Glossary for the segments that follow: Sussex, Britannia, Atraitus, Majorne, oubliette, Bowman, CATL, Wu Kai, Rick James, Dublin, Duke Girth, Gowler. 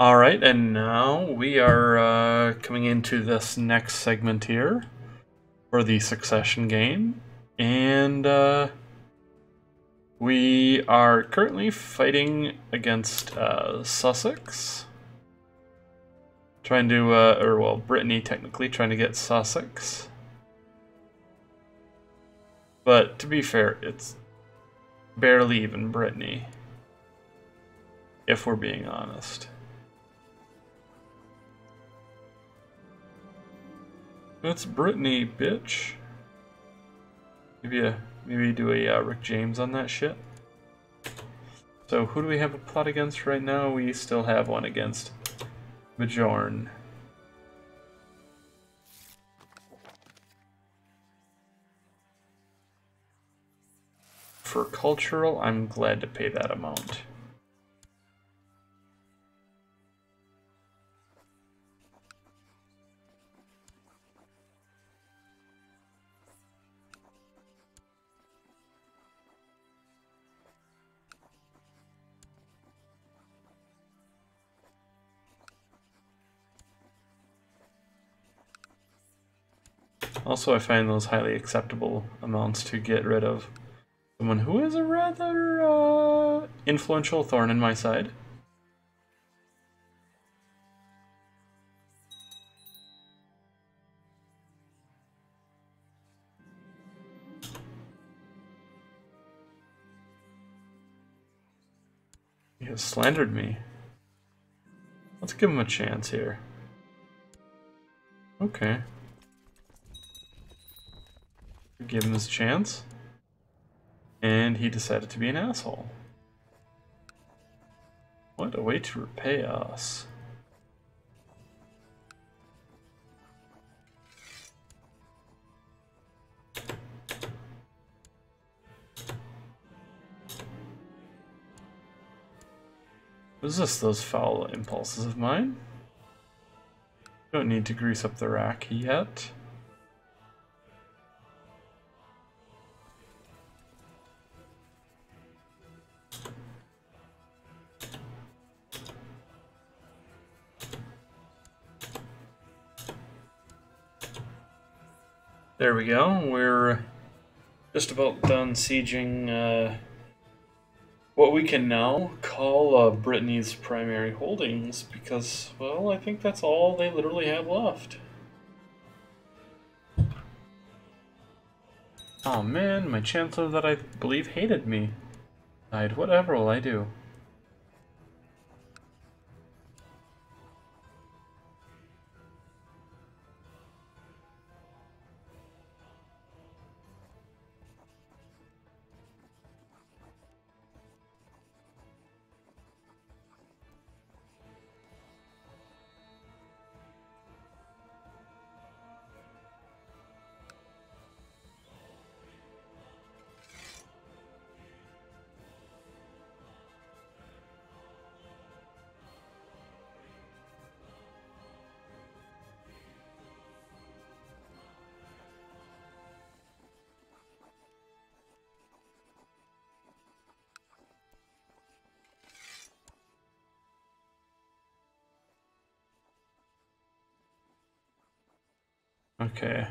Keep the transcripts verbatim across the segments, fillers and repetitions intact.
All right, and now we are uh, coming into this next segment here for the succession game. And uh, we are currently fighting against uh, Sussex. Trying to, uh, or well, Brittany technically, trying to get Sussex. But to be fair, it's barely even Brittany, if we're being honest. It's Brittany, bitch. Maybe a, maybe do a uh, Rick James on that shit. So who do we have a plot against right now? We still have one against Majorne. For cultural, I'm glad to pay that amount. Also, I find those highly acceptable amounts to get rid of someone who is a rather uh, influential thorn in my side. He has slandered me. Let's give him a chance here. Okay. Give him his chance, and he decided to be an asshole. What a way to repay us. Resist those foul impulses of mine. Don't need to grease up the rack yet. There we go, we're just about done sieging uh, what we can now call uh, Brittany's primary holdings, because, well, I think that's all they literally have left. Oh man, my chancellor that I believe hated me died. Whatever will I do? Okay,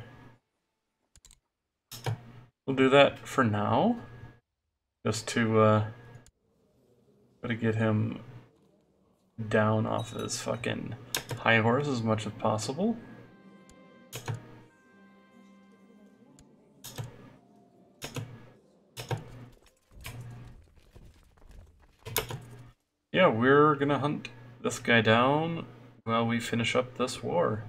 we'll do that for now, just to uh, try to get him down off of his fucking high horse as much as possible. Yeah, we're gonna hunt this guy down while we finish up this war.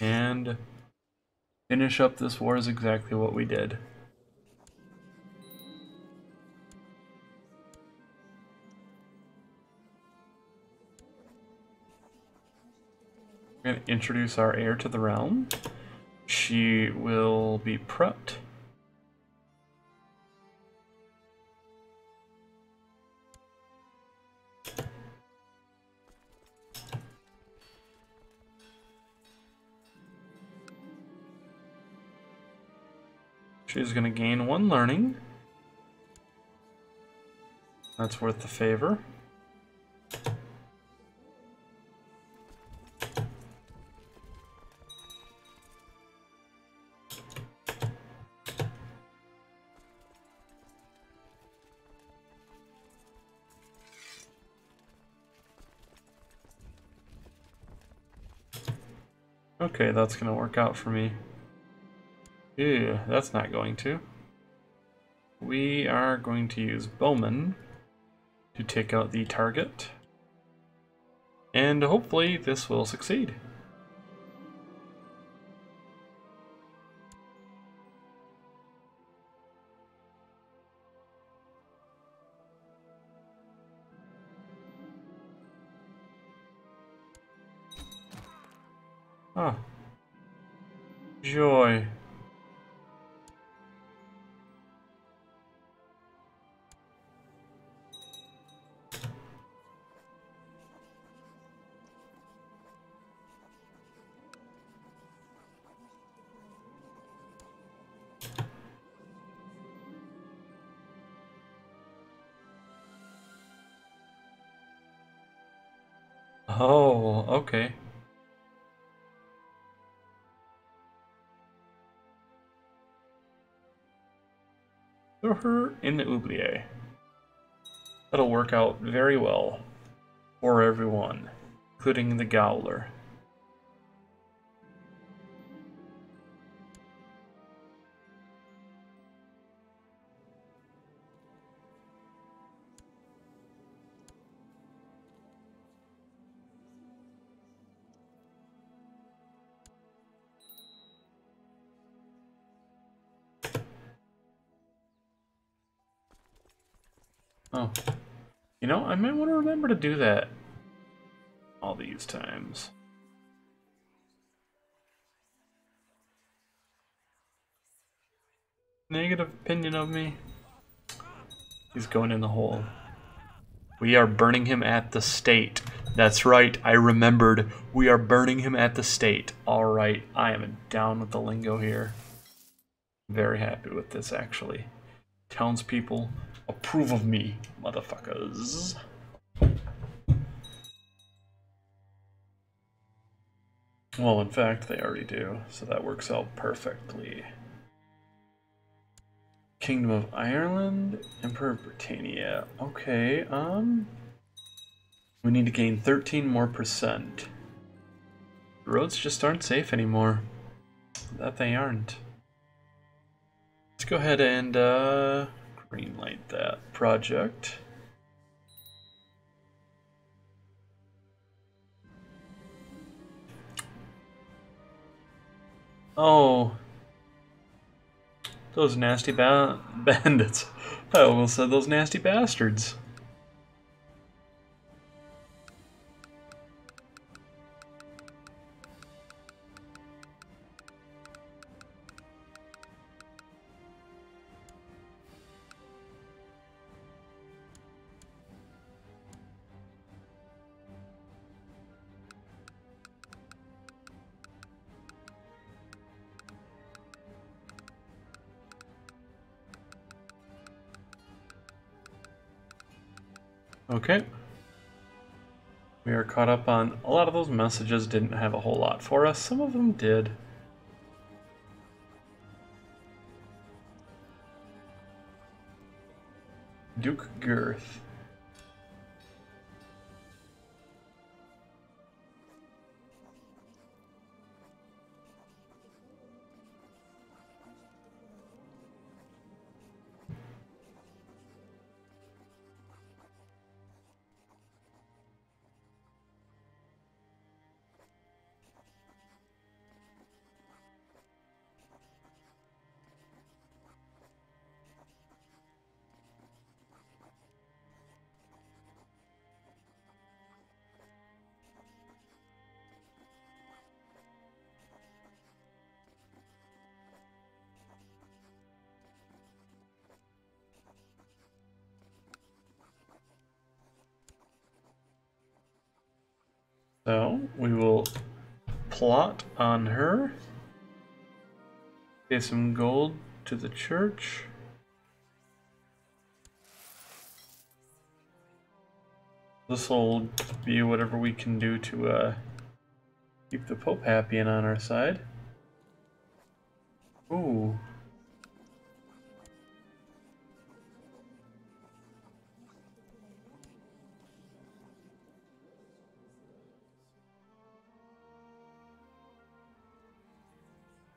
And finish up this war is exactly what we did. We're going to introduce our heir to the realm. She will be prepped. She's going to gain one learning. That's worth the favor. Okay, that's gonna work out for me. Ew, that's not going to. We are going to use Bowman to take out the target. And hopefully this will succeed. Ah, joy. Oh, okay. Throw her in the oubliette. That'll work out very well for everyone, including the Gowler. Oh, you know, I might want to remember to do that all these times. Negative opinion of me. He's going in the hole. We are burning him at the stake. That's right, I remembered. We are burning him at the stake. All right, I am down with the lingo here. Very happy with this, actually. Townspeople, approve of me, motherfuckers. Well, in fact, they already do, so that works out perfectly. Kingdom of Ireland, Emperor of Britannia. Okay, um... we need to gain thirteen more percent. The roads just aren't safe anymore. That they aren't. Let's go ahead and, uh... greenlight that project. Oh, those nasty ba bandits! I almost said those nasty bastards. Okay, we are caught up on a lot of those messages. Didn't have a whole lot for us. Some of them did. Duke Girth. So we will plot on her, pay some gold to the church. This will be whatever we can do to uh, keep the Pope happy and on our side. Ooh.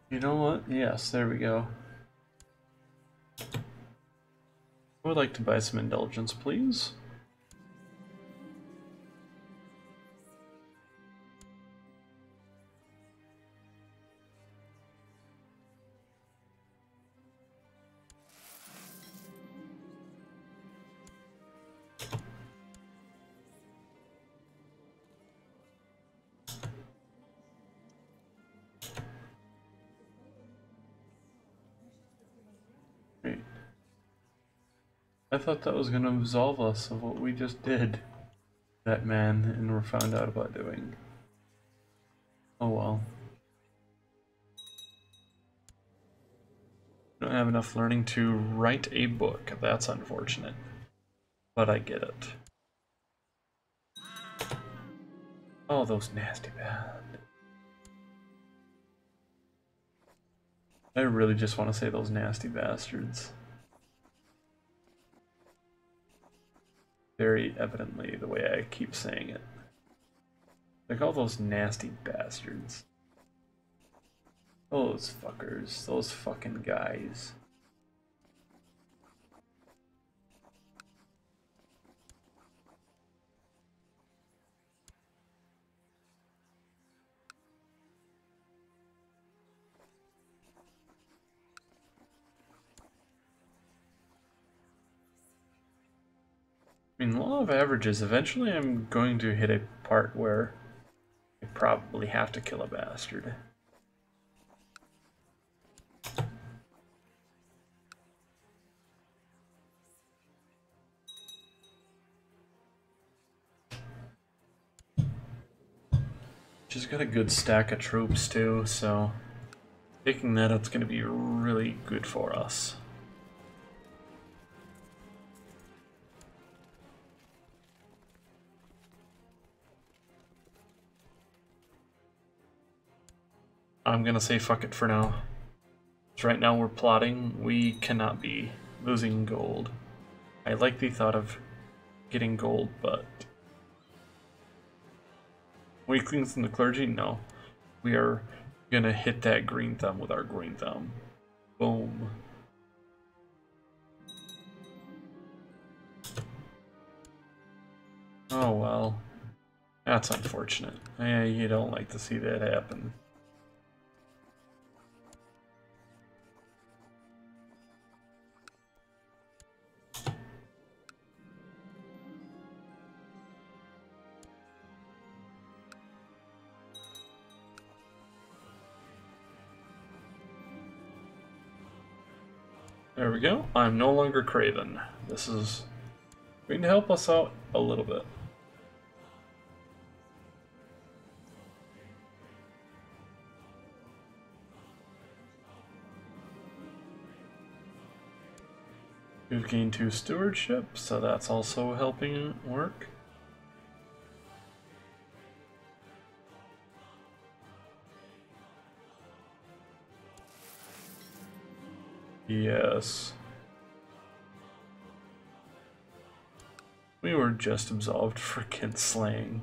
You know what? Yes, there we go. I would like to buy some indulgence, please. I thought that was going to absolve us of what we just did, that man, and were found out about doing. Oh well. Don't have enough learning to write a book. That's unfortunate. But I get it. Oh, those nasty bastards. I really just want to say those nasty bastards. Very evidently the way I keep saying it. Like all those nasty bastards. Those fuckers. Those fucking guys. I mean, law of averages, eventually I'm going to hit a part where I probably have to kill a bastard. She's got a good stack of troops too, so picking that up's going to be really good for us. I'm gonna say fuck it for now. So right now we're plotting. We cannot be losing gold. I like the thought of getting gold, but... weaklings in the clergy? No. We are gonna hit that green thumb with our green thumb. Boom. Oh well. That's unfortunate. Yeah, you don't like to see that happen. There we go. I'm no longer craven. This is going to help us out a little bit. We've gained two stewardship, so that's also helping work. Yes. We were just absolved for kinslaying.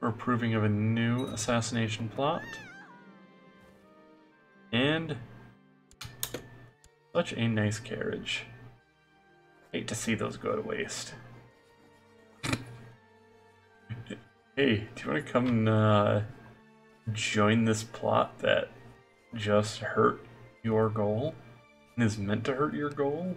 We're approving of a new assassination plot. And such a nice carriage. Hate to see those go to waste. Hey, do you want to come and uh, join this plot that just hurt your goal and is meant to hurt your goal?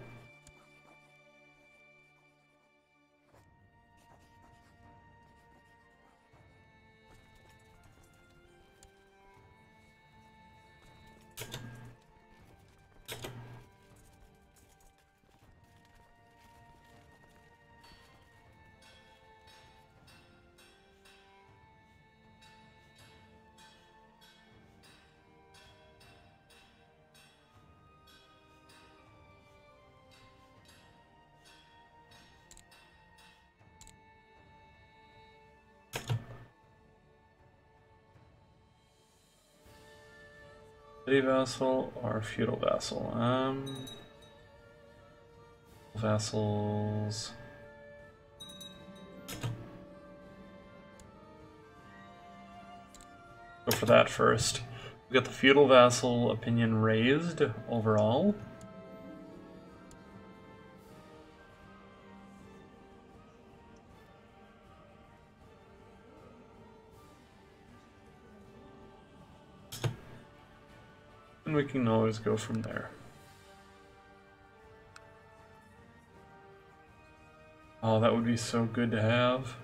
Petty vassal or feudal vassal? Um, vassals. Go for that first. We got the feudal vassal opinion raised overall. And we can always go from there. Oh, that would be so good to have.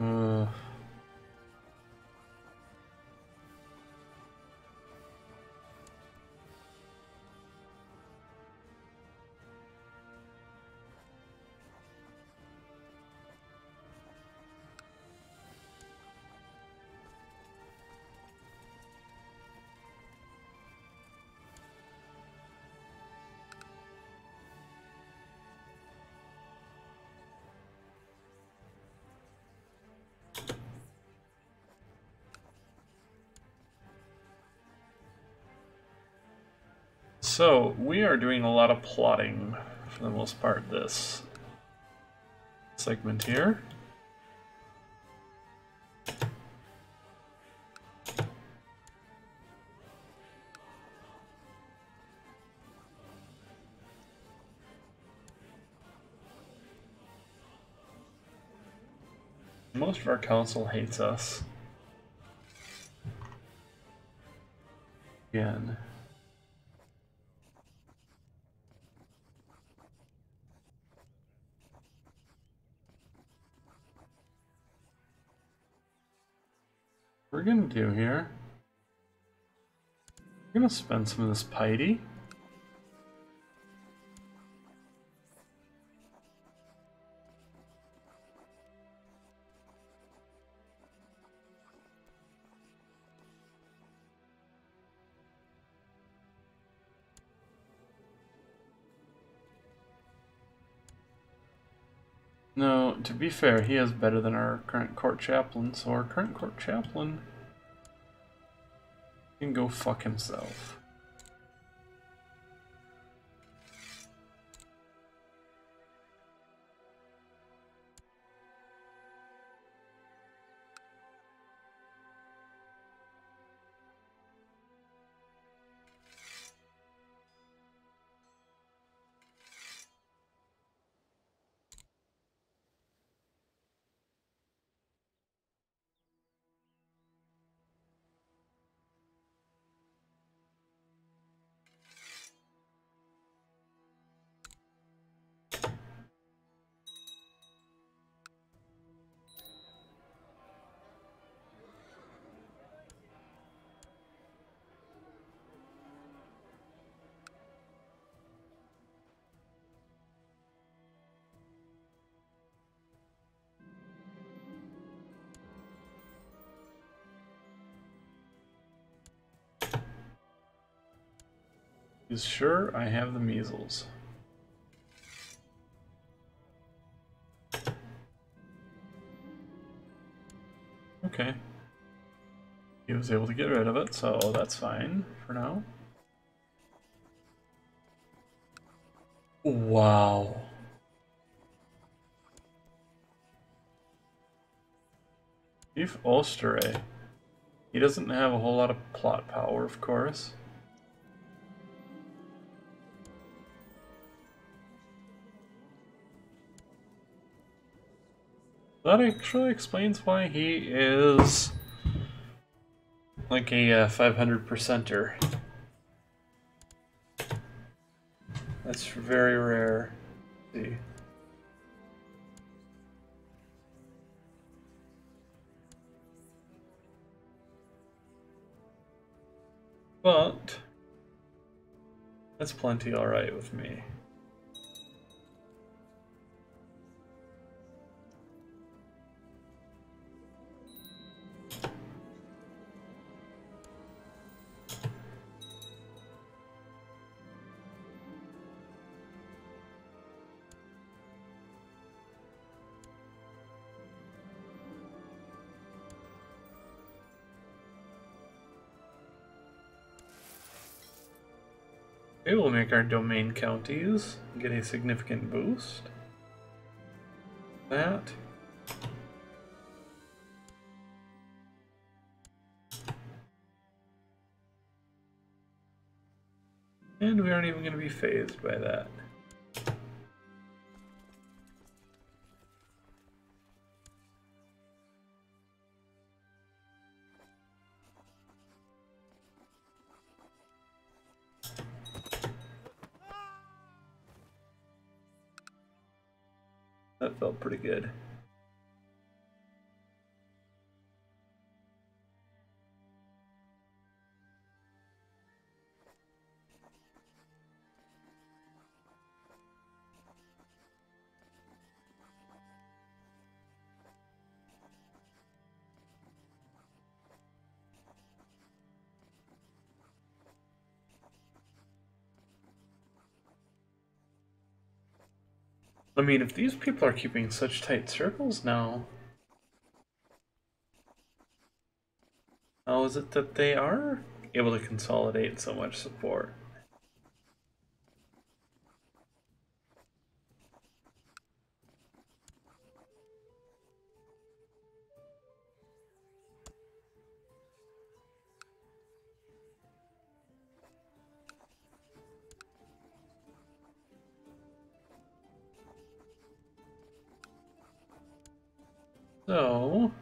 Uh, So, we are doing a lot of plotting, for the most part, this segment here. Most of our council hates us. Again. We're gonna do here. We're gonna spend some of this piety. No, to be fair, he is better than our current court chaplain, so our current court chaplain can go fuck himself. Is sure I have the measles. Okay. He was able to get rid of it, so that's fine for now. Wow. Chief Ulster. He doesn't have a whole lot of plot power, of course. That actually explains why he is like a uh, five hundred percenter. That's very rare. Let's see. But that's plenty alright with me. It will make our domain counties get a significant boost. That. And we aren't even going to be phased by that. That felt pretty good. I mean, if these people are keeping such tight circles now, how is it that they are able to consolidate so much support? So,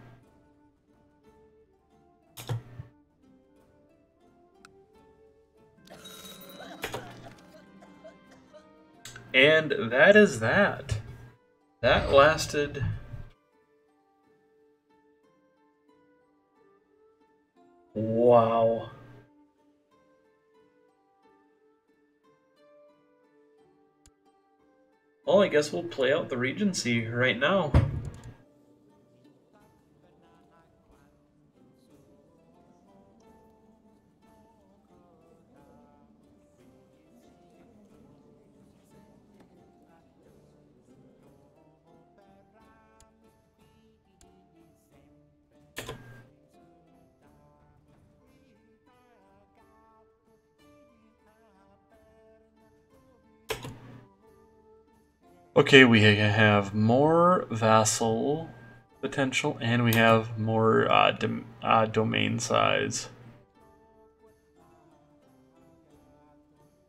and that is that. That lasted wow. Well, I guess we'll play out the Regency right now. Okay, we have more vassal potential, and we have more uh, dom uh, domain size.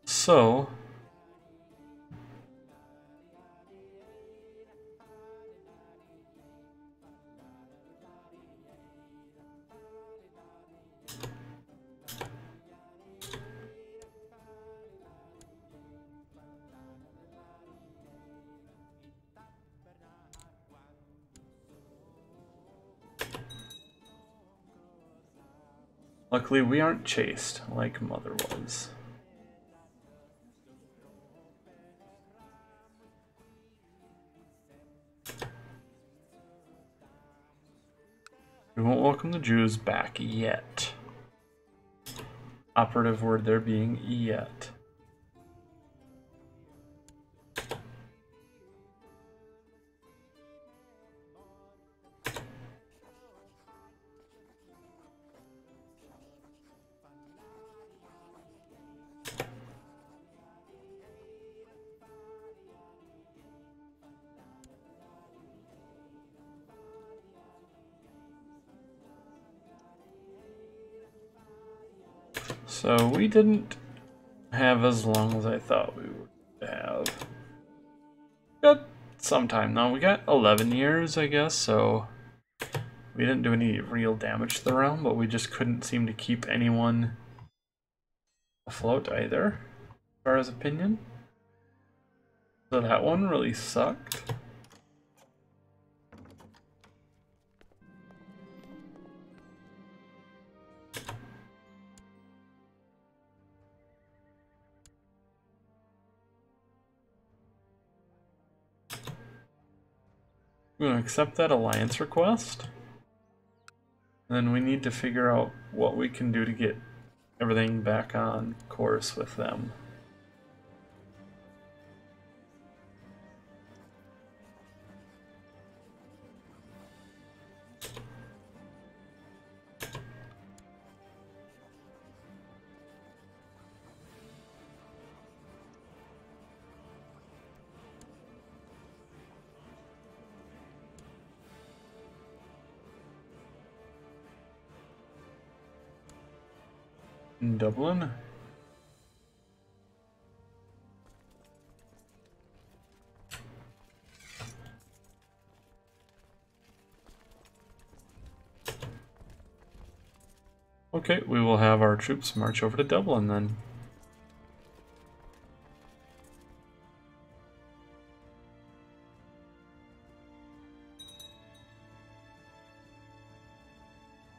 So, luckily, we aren't chased like Mother was. We won't welcome the Jews back yet. Operative word there being yet. So we didn't have as long as I thought we would have. Got some time now. We got eleven years, I guess, so we didn't do any real damage to the realm, but we just couldn't seem to keep anyone afloat either, as far as opinion. So that one really sucked. We're gonna accept that alliance request. And then we need to figure out what we can do to get everything back on course with them. in Dublin. Okay, we will have our troops march over to Dublin then.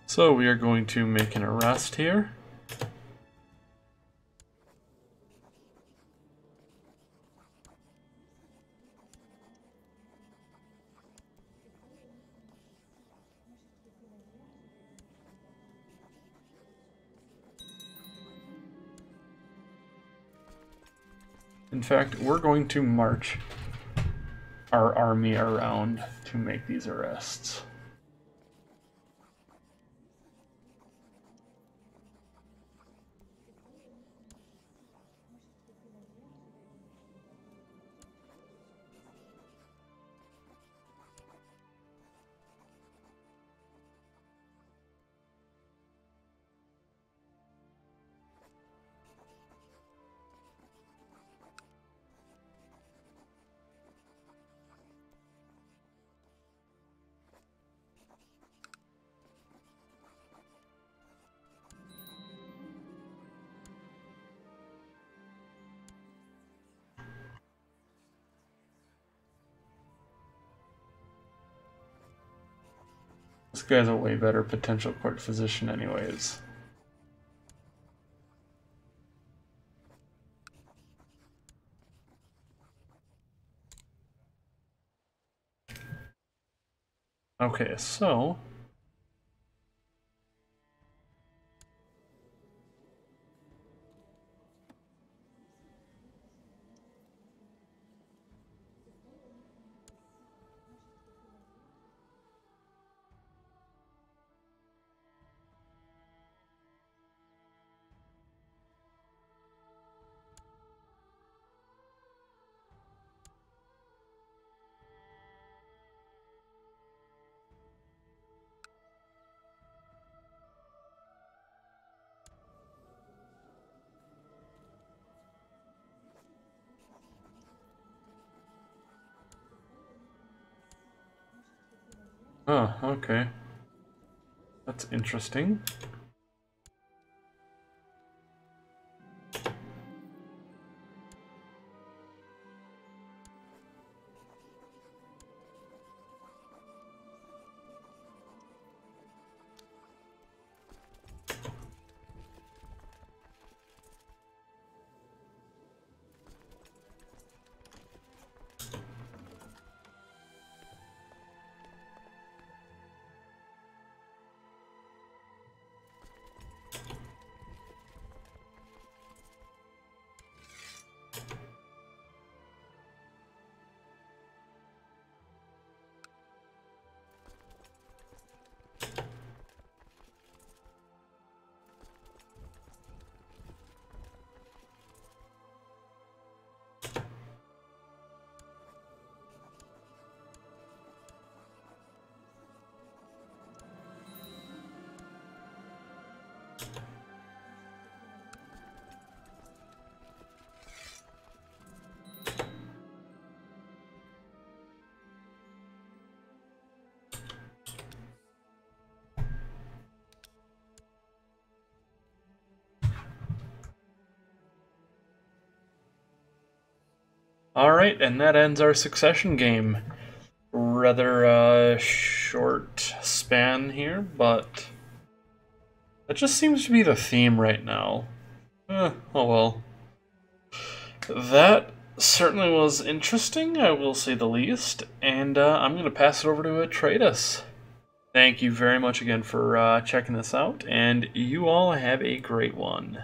So we are going to make an arrest here. In fact, we're going to march our army around to make these arrests. This guy's a way better potential court physician anyways. Okay, so oh, okay. That's interesting. Alright, and that ends our succession game. Rather uh, short span here, but that just seems to be the theme right now. Eh, oh well. That certainly was interesting, I will say the least, and uh, I'm going to pass it over to Atraitus. Thank you very much again for uh, checking this out, and you all have a great one.